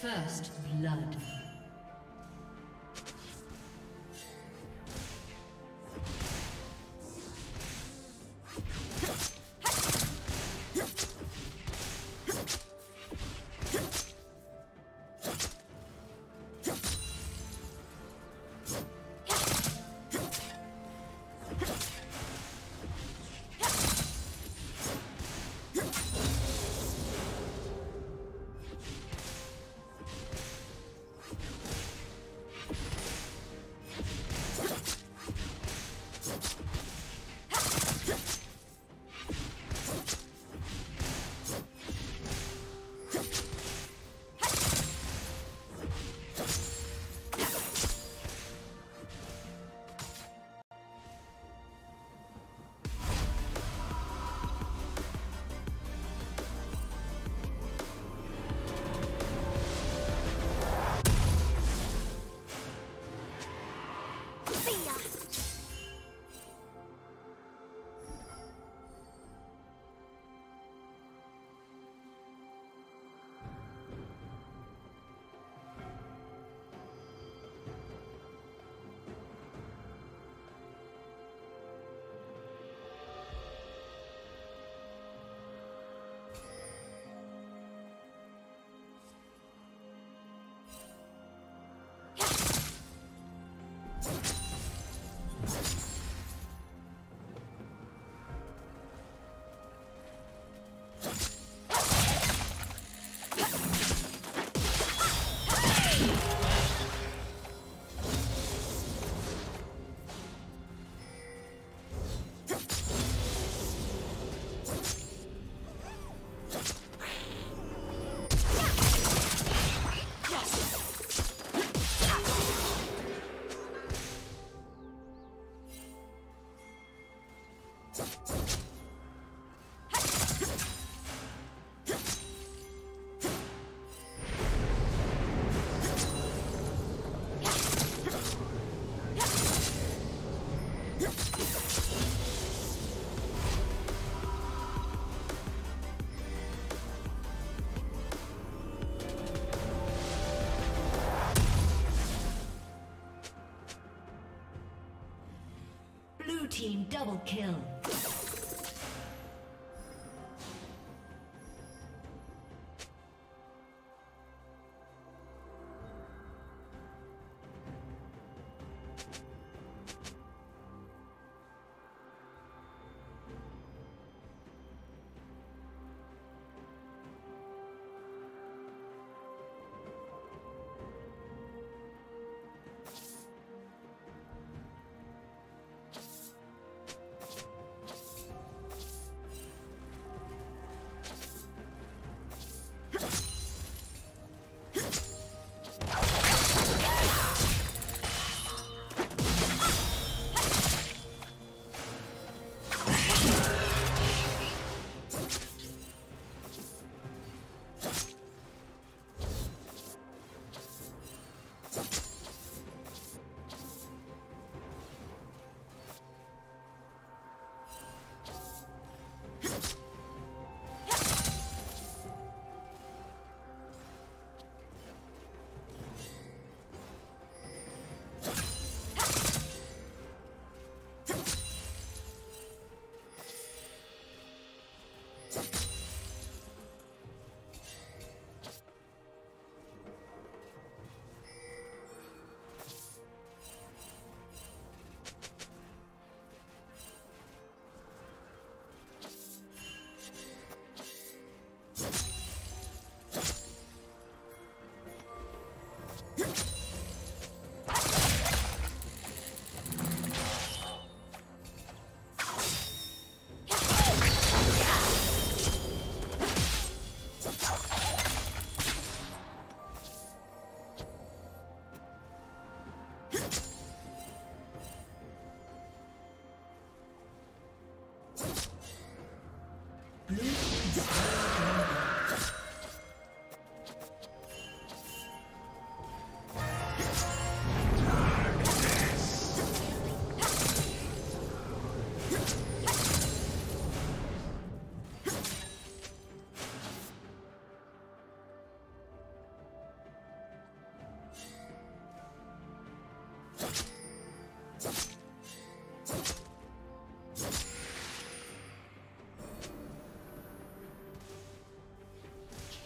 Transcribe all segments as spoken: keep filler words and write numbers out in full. First blood. Double kill.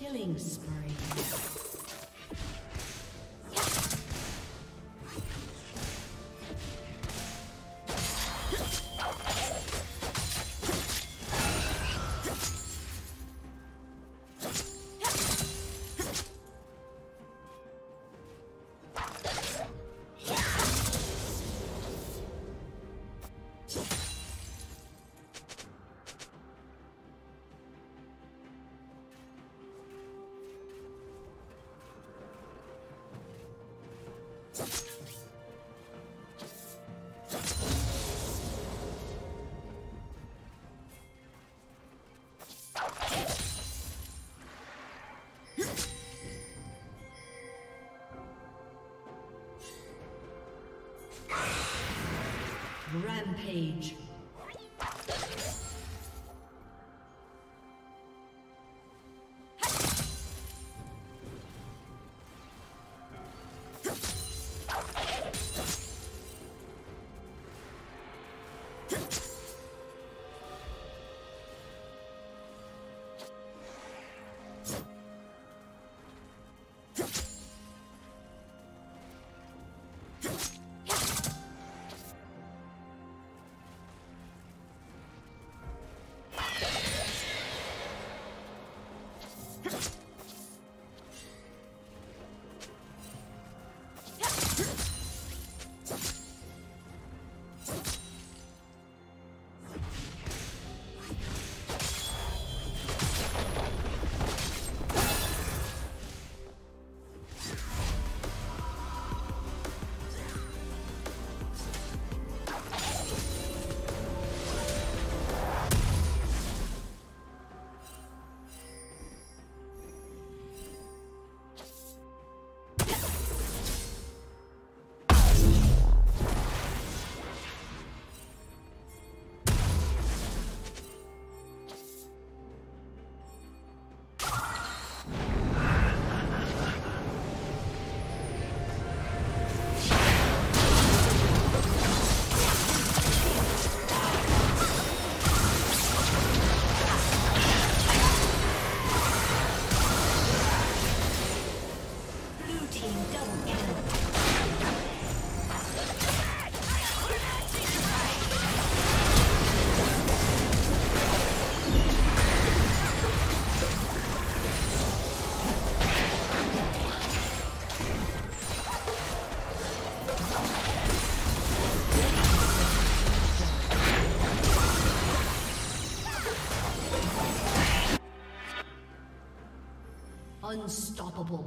Killing spree. Rampage. Unstoppable.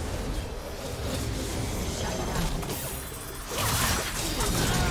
Shut down.